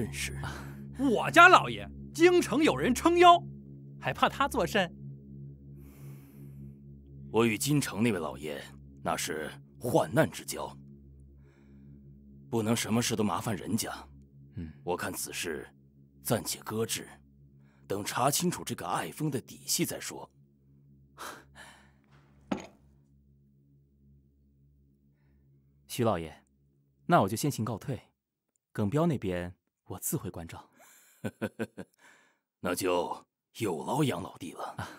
甚是。我家老爷京城有人撑腰，还怕他作甚？我与京城那位老爷那是患难之交，不能什么事都麻烦人家。我看此事暂且搁置，等查清楚这个爱峰的底细再说。 徐老爷，那我就先行告退，耿彪那边我自会关照。那就有劳杨老弟了。啊、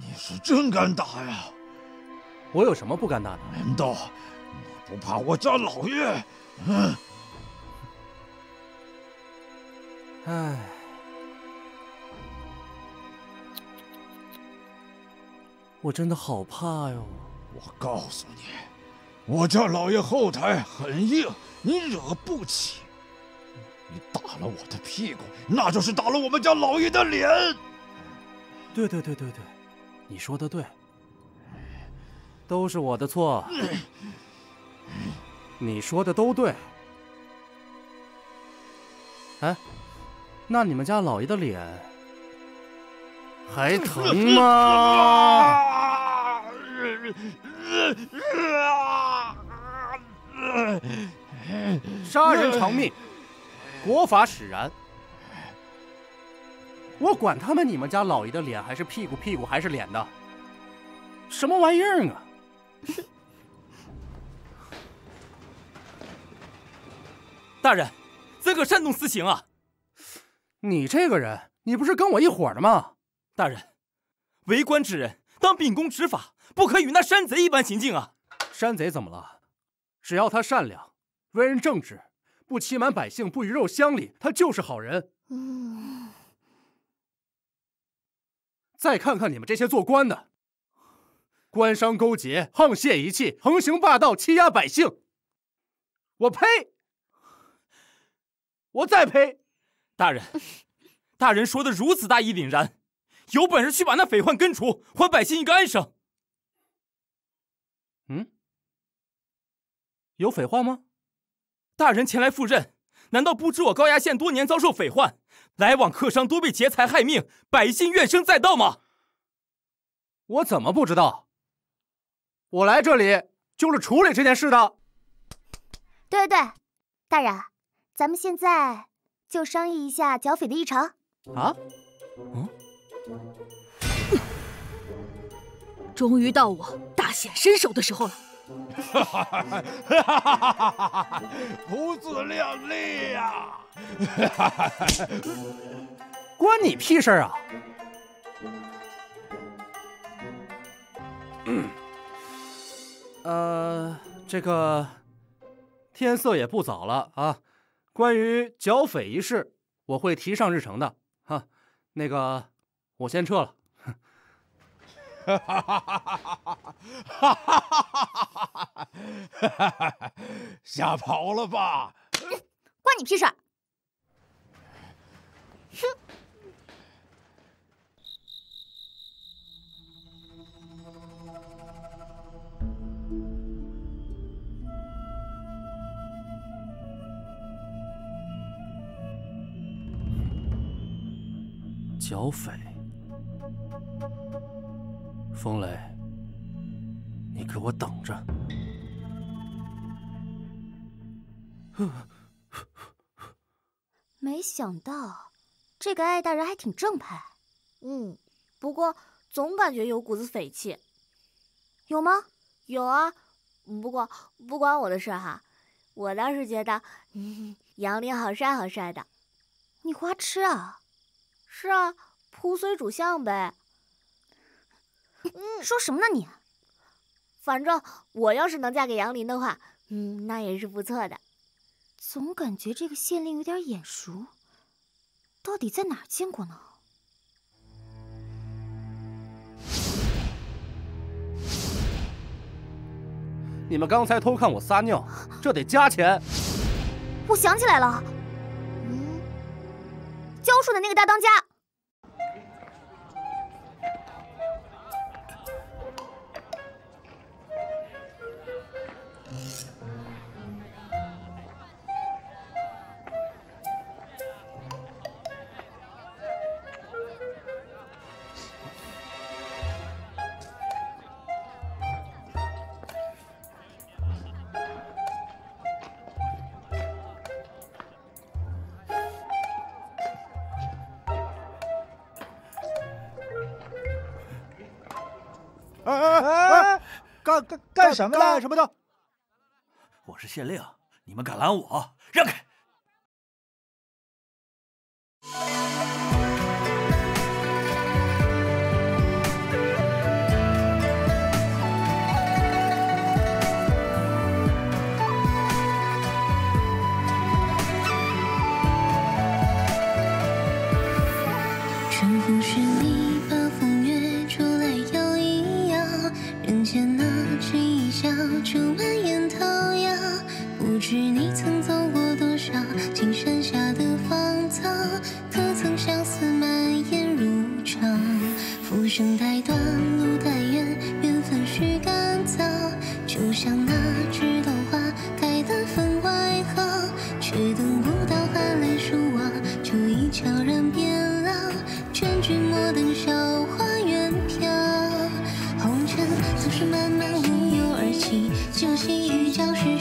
你是真敢打呀！我有什么不敢打的？难道？ 不怕我家老爷？哎，我真的好怕哟！我告诉你，我家老爷后台很硬，你惹不起。你打了我的屁股，那就是打了我们家老爷的脸。对，你说的对，都是我的错。你说的都对。哎，那你们家老爷的脸还疼吗？杀人偿命，国法使然。我管他们你们家老爷的脸还是屁股，屁股还是脸的，什么玩意儿啊！ 大人，怎可煽动私刑啊！你这个人，你不是跟我一伙的吗？大人，为官之人当秉公执法，不可与那山贼一般行径啊！山贼怎么了？只要他善良，为人正直，不欺瞒百姓，不鱼肉乡里，他就是好人。嗯。再看看你们这些做官的，官商勾结，沆瀣一气，横行霸道，欺压百姓，我呸！ 我再呸！大人，大人说的如此大义凛然，有本事去把那匪患根除，还百姓一个安生。嗯？有匪患吗？大人前来赴任，难道不知我高衙县多年遭受匪患，来往客商多被劫财害命，百姓怨声载道吗？我怎么不知道？我来这里就是处理这件事的。对，大人。 咱们现在就商议一下剿匪的议程啊！嗯，终于到我大显身手的时候了！哈，不自量力呀！关你屁事啊！这个天色也不早了啊。 关于剿匪一事，我会提上日程的。哈，那个，我先撤了。吓跑了吧？关你屁事！哼！剿匪，风雷，你给我等着！没想到这个艾大人还挺正派，不过总感觉有股子匪气。有吗？有啊，不过不关我的事哈，我倒是觉得杨林好帅好帅的。你花痴啊？ 是啊，扑绥主相呗。说什么呢你？反正我要是能嫁给杨林的话，那也是不错的。总感觉这个县令有点眼熟，到底在哪儿见过呢？你们刚才偷看我撒尿，这得加钱。我想起来了，教书的那个大当家。干什么？干什么的？我是县令，你们敢拦我，让开！ 慢慢无由而起，酒席与教室。